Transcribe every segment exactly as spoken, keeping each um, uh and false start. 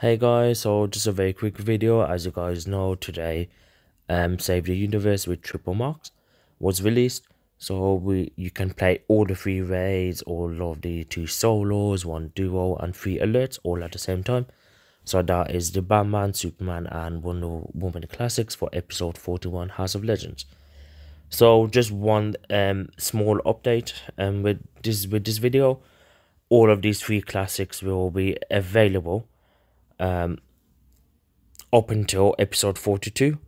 Hey guys, so just a very quick video. As you guys know, today um Save the Universe with Triple Marks was released, so we you can play all the three raids, all of the two solos, one duo and three alerts all at the same time. So that is the Batman, Superman and Wonder Woman classics for episode forty-one, House of Legends. So just one um small update um with this with this video. All of these three classics will be available um up until episode forty-two,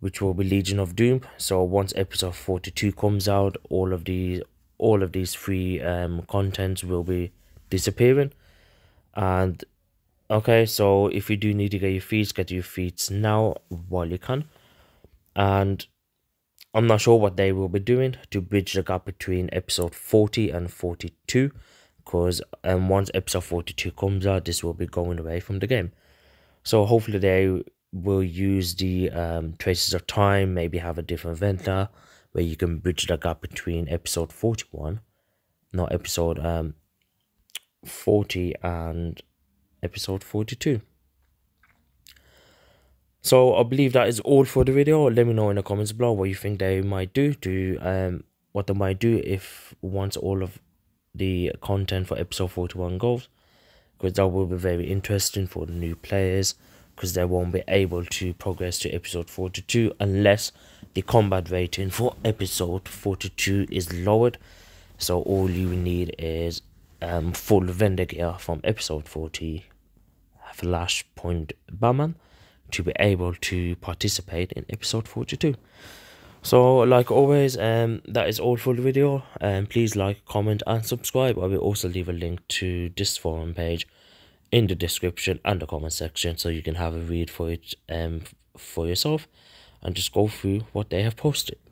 which will be Legion of Doom. So once episode forty-two comes out, all of these all of these three um contents will be disappearing. And okay, so if you do need to get your feeds, get your feeds now while you can. And I'm not sure what they will be doing to bridge the gap between episode forty and forty-two, because um, once episode forty-two comes out, this will be going away from the game. So hopefully they will use the um, Traces of Time, maybe have a different vendor where you can bridge the gap between episode forty-one, not episode um, forty and episode forty-two. So I believe that is all for the video. Let me know in the comments below what you think they might do to um what they might do if once all of the content for episode forty-one goes, because that will be very interesting for the new players, because they won't be able to progress to episode forty-two unless the combat rating for episode forty-two is lowered. So all you need is um full vendor gear from episode forty, Flashpoint Batman, to be able to participate in episode forty-two. So like always, um that is all for the video, and um, please like, comment and subscribe. I will also leave a link to this forum page in the description and the comment section, so you can have a read for it um for yourself and just go through what they have posted.